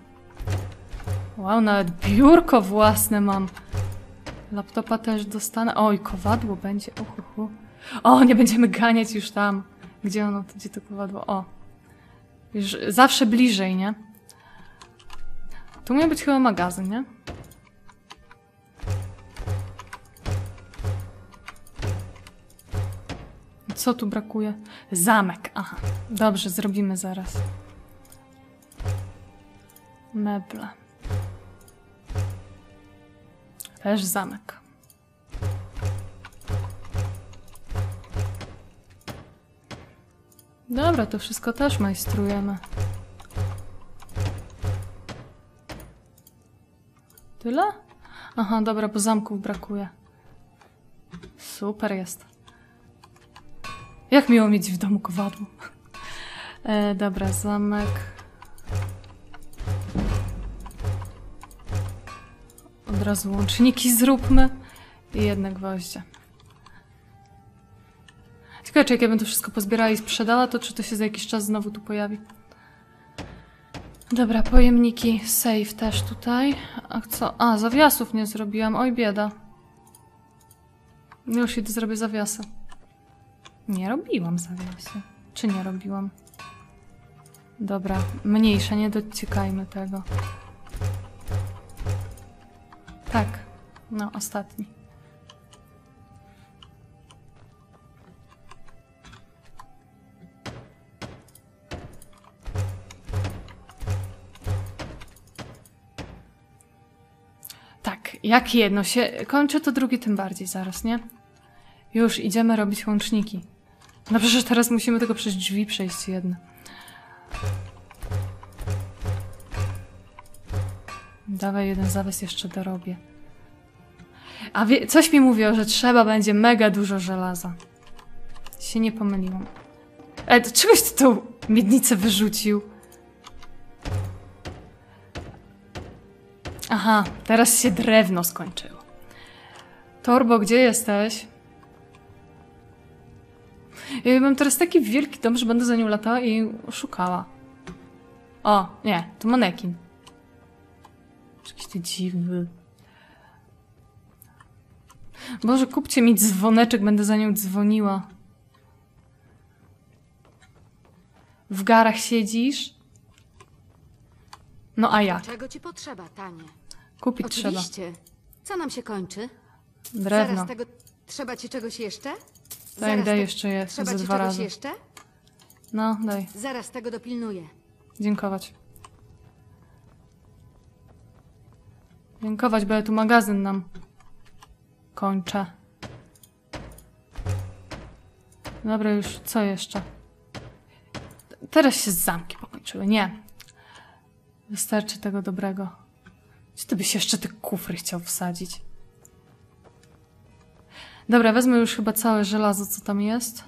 Wow, nawet biurko własne mam. Laptopa też dostanę. Oj, kowadło będzie. Uhuhu. O, nie będziemy ganiać już tam. Gdzie ono? Gdzie to kowadło? O. Już zawsze bliżej, nie? Tu miał być chyba magazyn, nie? Co tu brakuje? Zamek. Aha. Dobrze, zrobimy zaraz. Meble. Też zamek. Dobra, to wszystko też majstrujemy. Tyle? Aha, dobra, bo zamków brakuje. Super jest. Jak miło mieć w domu kowadło. Dobra, zamek. Od razu łączniki zróbmy. I 1 gwoździe. Ciekawe, czy jak ja będę to wszystko pozbierała i sprzedała, to czy to się za jakiś czas znowu tu pojawi. Dobra, pojemniki. Save też tutaj. A co? A, zawiasów nie zrobiłam. Oj, bieda. Już idę, zrobię zawiasy. Nie robiłam zawiasy. Czy nie robiłam? Dobra, mniejsze, nie dociekajmy tego. Tak, no ostatni. Tak, jak jedno się kończy, to drugi tym bardziej zaraz, nie? Już idziemy robić łączniki. No przecież teraz musimy tylko przez drzwi przejść jedno. Dawaj, 1 zawias jeszcze dorobię. A coś mi mówiło, że trzeba będzie mega dużo żelaza. Się nie pomyliłam. Ale to czegoś ty tą miednicę wyrzucił? Aha, teraz się drewno skończyło. Torbo, gdzie jesteś? Ja mam teraz taki wielki dom, że będę za nią latała i szukała. O, nie, to manekin. Jakiś ty dziwny. Boże, kupcie mi dzwoneczek, będę za nią dzwoniła. W garach siedzisz? No a jak? Czego ci potrzeba, Tanie? Kupić oczywiście. Trzeba. Co nam się kończy? Drewno. Zaraz tego... Trzeba ci czegoś jeszcze? Daj, daj jeszcze je. Trzeba ci 2 razy. Jeszcze? No, daj. Zaraz tego dopilnuję. Dziękować. Dziękować, bo ja tu magazyn nam kończę. Dobra, już co jeszcze? Teraz się zamki pokończyły. Nie. Wystarczy tego dobrego. Czy ty byś jeszcze te kufry chciał wsadzić? Dobra, wezmę już chyba całe żelazo, co tam jest.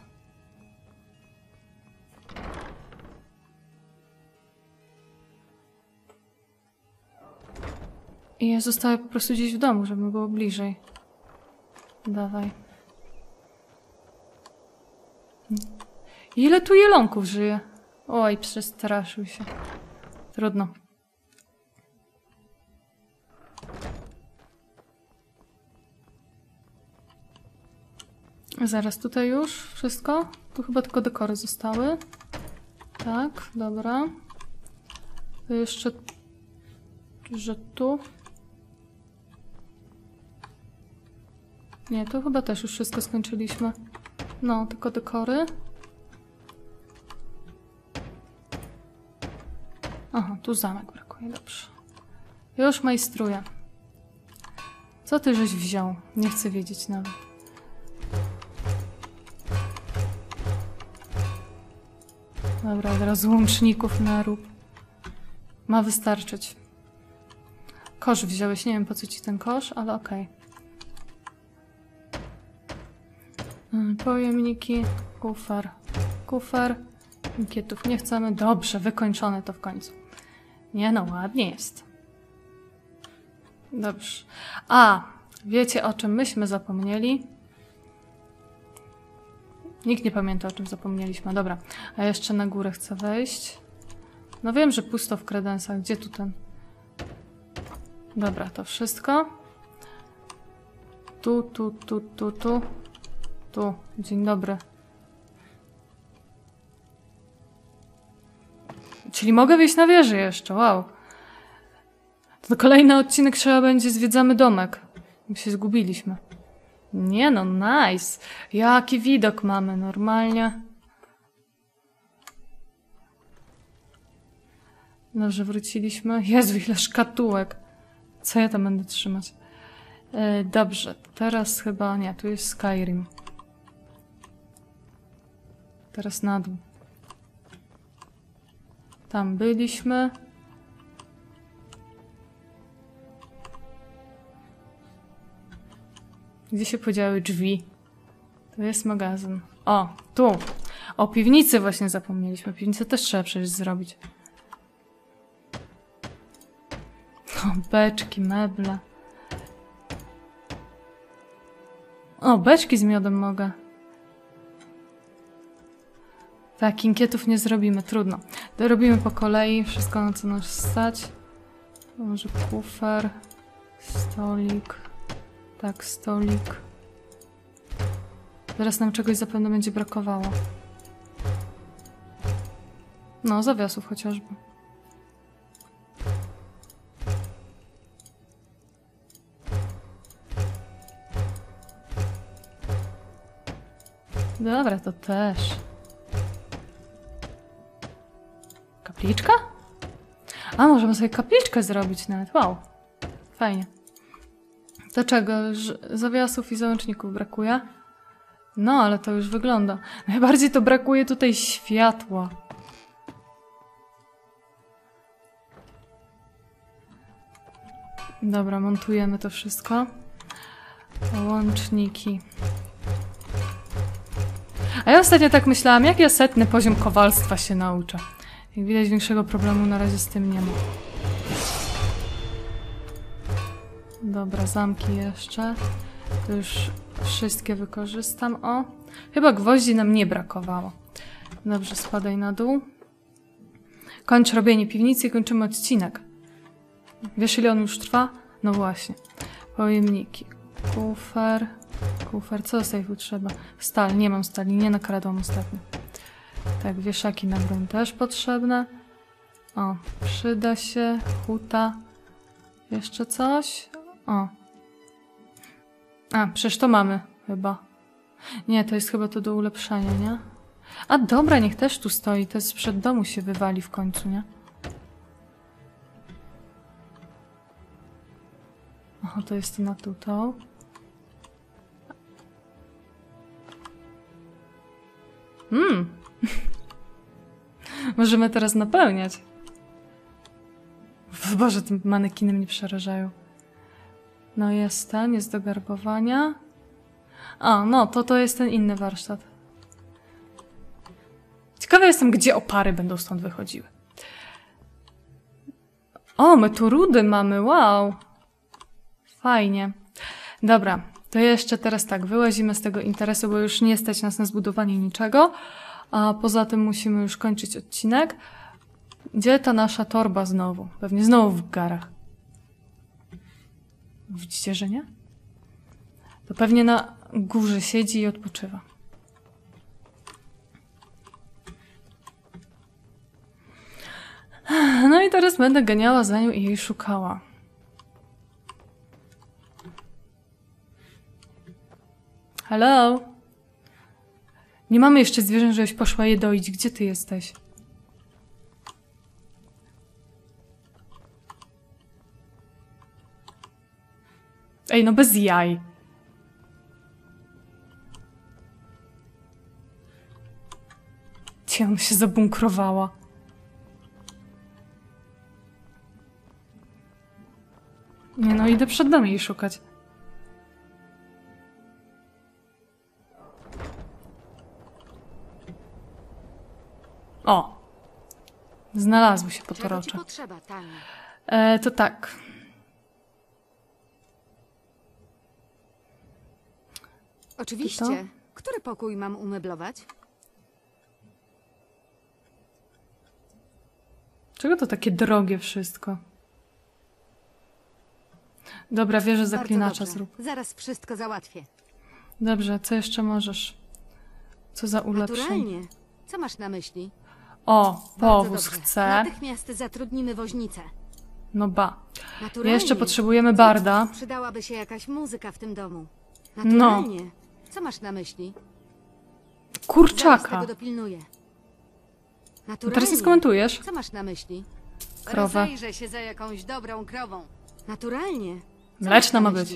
I ja zostawię po prostu gdzieś w domu, żeby było bliżej. Dawaj. Ile tu jelonków żyje? Oj, przestraszył się. Trudno. Zaraz, tutaj już wszystko? Tu chyba tylko dekory zostały. Tak, dobra. To jeszcze... że tu... Nie, to chyba też już wszystko skończyliśmy. No, tylko dekory. Aha, tu zamek brakuje, dobrze. Już majstruję. Co ty żeś wziął? Nie chcę wiedzieć nawet. Dobra, teraz łączników narób. Ma wystarczyć. Kosz wziąłeś, nie wiem po co ci ten kosz, ale okej. Pojemniki, kufer, kufer. Kietów nie chcemy. Dobrze, wykończone to w końcu. Nie no, ładnie jest. Dobrze. A, wiecie o czym myśmy zapomnieli? Nikt nie pamięta o czym zapomnieliśmy. Dobra, a jeszcze na górę chcę wejść. No wiem, że pusto w kredensach. Gdzie tu ten? Dobra, to wszystko. Tu. Dzień dobry. Czyli mogę wyjść na wieżę jeszcze, wow. To kolejny odcinek trzeba będzie zwiedzamy domek. My się zgubiliśmy. Nie no, nice. Jaki widok mamy, normalnie. Dobrze, wróciliśmy. Jezu, ile szkatułek. Co ja tam będę trzymać? Dobrze, teraz chyba... Nie, tu jest Skyrim. Teraz na dół. Tam byliśmy. Gdzie się podziały drzwi? To jest magazyn. O, tu! O piwnicy właśnie zapomnieliśmy. Piwnicę też trzeba przecież zrobić. O, beczki, meble. O, beczki z miodem mogę. Tak, kinkietów nie zrobimy, trudno. Dorobimy po kolei wszystko, na co nas stać. Może kufer, stolik. Tak, stolik. Teraz nam czegoś zapewne będzie brakowało. No, zawiasów chociażby. Dobra, to też. Kapliczka? A, możemy sobie kapliczkę zrobić nawet. Wow. Fajnie. Do czego? Zawiasów i załączników brakuje? No, ale to już wygląda. Najbardziej to brakuje tutaj światła. Dobra, montujemy to wszystko. Łączniki. A ja ostatnio tak myślałam, jak ja 100. poziom kowalstwa się nauczę. Jak widać, większego problemu na razie z tym nie ma. Dobra, zamki jeszcze. To już wszystkie wykorzystam. O, chyba gwoździ nam nie brakowało. Dobrze, spadaj na dół. Kończ robienie piwnicy i kończymy odcinek. Wiesz, ile on już trwa? No właśnie. Pojemniki. Kufer. Kufer. Co do sejfu trzeba? Stal. Nie mam stali. Nie nakradłam ostatnio. Tak, wieszaki na broń też potrzebne. O, przyda się. Huta. Jeszcze coś? O. A, przecież to mamy chyba. Nie, to jest chyba to do ulepszania, nie? A dobra, niech też tu stoi. To jest przed domu się wywali w końcu, nie? O, to jest na tutą. Możemy teraz napełniać. Boże, tym manekinem nie przerażają. No jest ten, jest do garbowania. A, no, to jest ten inny warsztat. Ciekawa jestem, gdzie opary będą stąd wychodziły. O, my tu rudy mamy, wow. Fajnie. Dobra, to jeszcze teraz tak, wyłazimy z tego interesu, bo już nie stać nas na zbudowanie niczego. A poza tym musimy już kończyć odcinek. Gdzie ta nasza torba znowu? Pewnie znowu w garach. Widzicie, że nie? To pewnie na górze siedzi i odpoczywa. No i teraz będę ganiała za nią i jej szukała. Hello? Nie mamy jeszcze zwierząt, żebyś poszła je doić. Gdzie ty jesteś? Ej, no bez jaj. Cię, ona się zabunkrowała. Nie no, idę przed nami jej szukać. O! Znalazły się potorocze. To tak. Oczywiście. Który pokój mam umeblować? Czego to takie drogie wszystko? Dobra, wieżę zaklinacza zrób. Zaraz wszystko załatwię. Dobrze, co jeszcze możesz? Co za ulepszenie? Naturalnie. Co masz na myśli? O, powóz chcę. Natychmiast zatrudnimy woźnicę. No ba. Ja jeszcze potrzebujemy barda. Przydałaby się jakaś muzyka w tym domu. Naturalnie. No. Co masz na myśli? Kurczaka. Zaraz tego dopilnuję. Naturalnie. Teraz nie skomentujesz. Co masz na myśli? Krowę. Rozejrzę się za jakąś dobrą krową. Naturalnie. Mleczna ma być.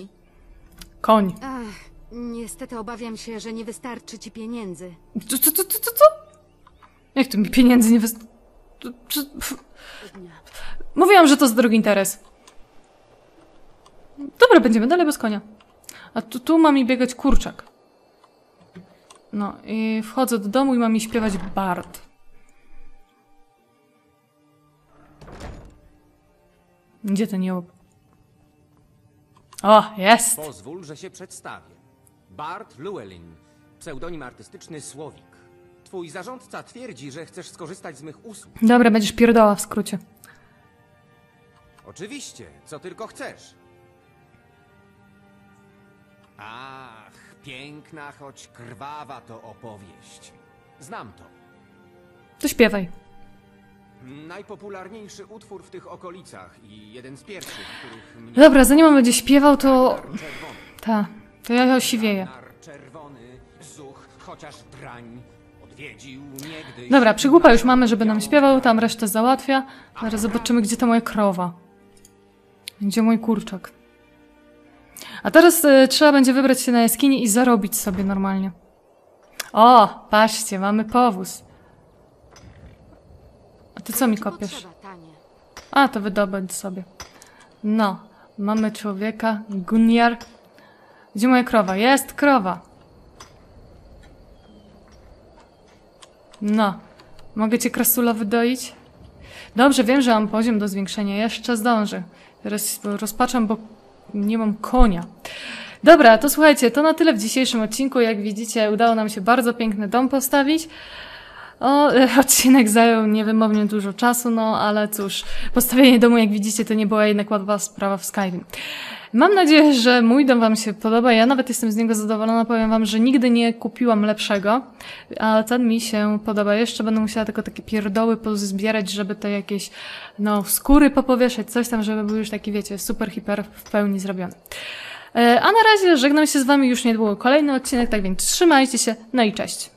Koń. Ach, niestety obawiam się, że nie wystarczy ci pieniędzy. Co? Jak to mi pieniędzy nie wystarczy? Mówiłam, że to za drogi interes. Dobra, będziemy dalej bez konia. A tu ma mi biegać kurczak. No i wchodzę do domu i ma mi śpiewać bard. Gdzie ten jołb? O, jest! Pozwól, że się przedstawię. Bard Llewelyn, pseudonim artystyczny Słowik. Twój zarządca twierdzi, że chcesz skorzystać z mych usług. Dobra, będziesz pierdoła w skrócie. Oczywiście, co tylko chcesz. Ach, piękna, choć krwawa to opowieść. Znam to. To śpiewaj. Najpopularniejszy utwór w tych okolicach i jeden z pierwszych, których mnie... Dobra, zanim on będzie śpiewał, to... Ta, to ja osiwieję. Czerwony zuch, chociaż drań odwiedził niegdyś... Dobra, przygłupa już mamy, żeby nam śpiewał, tam resztę załatwia. Zaraz zobaczymy, gdzie ta moja krowa. Gdzie mój kurczak. A teraz trzeba będzie wybrać się na jaskini i zarobić sobie normalnie. O, patrzcie, mamy powóz. A ty co mi kopiesz? A, to wydobądź sobie. No, mamy człowieka, Gunjar. Gdzie moja krowa? Jest krowa! No, mogę cię krasula wydoić? Dobrze, wiem, że mam poziom do zwiększenia, jeszcze zdążę. Teraz rozpaczam, bo nie mam konia. Dobra, to słuchajcie, to na tyle w dzisiejszym odcinku. Jak widzicie, udało nam się bardzo piękny dom postawić. O, odcinek zajął niewymownie dużo czasu, no ale cóż, postawienie domu, jak widzicie, to nie była jednak łatwa sprawa w Skyrim. Mam nadzieję, że mój dom wam się podoba, ja nawet jestem z niego zadowolona, powiem wam, że nigdy nie kupiłam lepszego, a ten mi się podoba. Jeszcze będę musiała tylko takie pierdoły pozbierać, żeby to jakieś, no, skóry popowieszać, coś tam, żeby był już taki, wiecie, super, hiper w pełni zrobiony. A na razie żegnam się z wami już niedługo, kolejny odcinek, tak więc trzymajcie się, no i cześć!